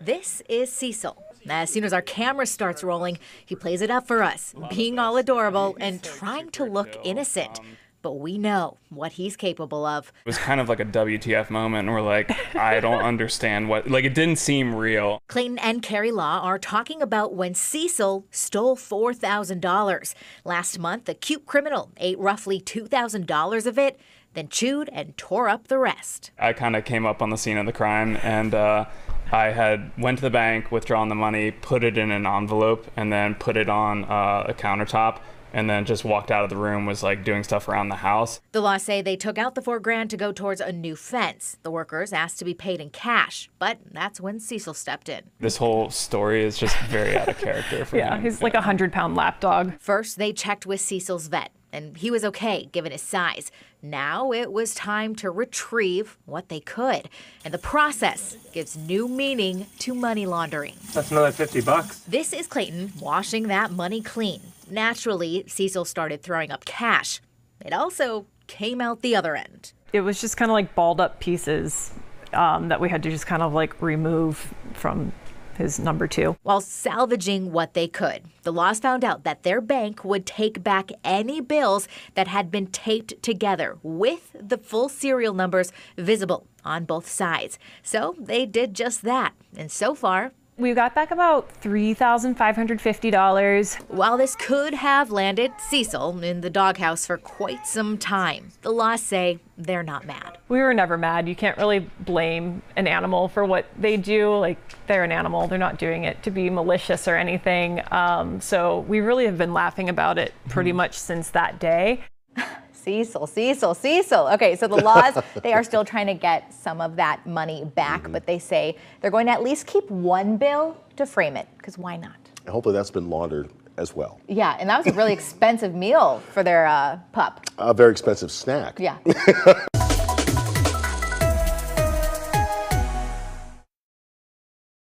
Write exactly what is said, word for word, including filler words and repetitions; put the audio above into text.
This is Cecil. As soon as our camera starts rolling, he plays it up for us, being all adorable and trying to look innocent. But we know what he's capable of. It was kind of like a W T F moment, and we're like, I don't understand what, like, it didn't seem real. Clayton and Carrie Law are talking about when Cecil stole four thousand dollars. Last month, the cute criminal ate roughly two thousand dollars of it, then chewed and tore up the rest. I kind of came up on the scene of the crime, and uh, I had went to the bank, withdrawn the money, put it in an envelope, and then put it on uh, a countertop, and then just walked out of the room, was like doing stuff around the house. The law say they took out the four grand to go towards a new fence. The workers asked to be paid in cash, but that's when Cecil stepped in. This whole story is just very out of character for yeah, him. He's yeah. like a hundred pound lapdog. First, they checked with Cecil's vet, and he was okay given his size. Now it was time to retrieve what they could, and the process gives new meaning to money laundering. That's another fifty bucks. This is Clayton washing that money clean. Naturally, Cecil started throwing up cash. It also came out the other end. It was just kind of like balled up pieces um, that we had to just kind of like remove from his number two. While salvaging what they could, the Laws found out that their bank would take back any bills that had been taped together with the full serial numbers visible on both sides. So they did just that, and so far, we got back about three thousand five hundred fifty dollars. While this could have landed Cecil in the doghouse for quite some time, the Laws say they're not mad. We were never mad. You can't really blame an animal for what they do. Like, they're an animal. They're not doing it to be malicious or anything. Um, so we really have been laughing about it pretty much since that day. Cecil, Cecil, Cecil. Okay, so the Laws, they are still trying to get some of that money back, mm-hmm. but they say they're going to at least keep one bill to frame it, because why not? Hopefully that's been laundered as well. Yeah, and that was a really expensive meal for their uh, pup. A very expensive snack. Yeah.